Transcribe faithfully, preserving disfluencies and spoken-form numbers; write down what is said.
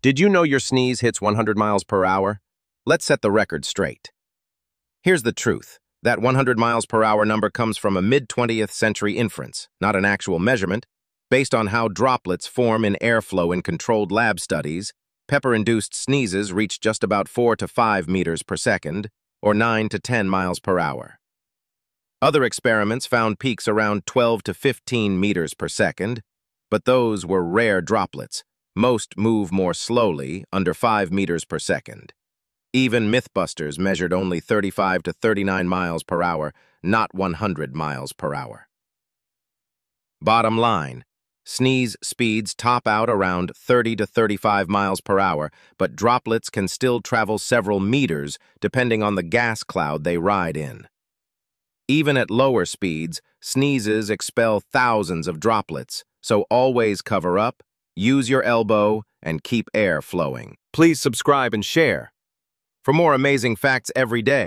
Did you know your sneeze hits one hundred miles per hour? Let's set the record straight. Here's the truth. That one hundred miles per hour number comes from a mid twentieth century inference, not an actual measurement, based on how droplets form in airflow in controlled lab studies. Pepper-induced sneezes reach just about four to five meters per second, or nine to ten miles per hour. Other experiments found peaks around twelve to fifteen meters per second, but those were rare droplets. Most move more slowly, under five meters per second. Even MythBusters measured only thirty-five to thirty-nine miles per hour, not one hundred miles per hour. Bottom line, sneeze speeds top out around thirty to thirty-five miles per hour, but droplets can still travel several meters depending on the gas cloud they ride in. Even at lower speeds, sneezes expel thousands of droplets, so always cover up, use your elbow, and keep air flowing. Please subscribe and share for more amazing facts every day.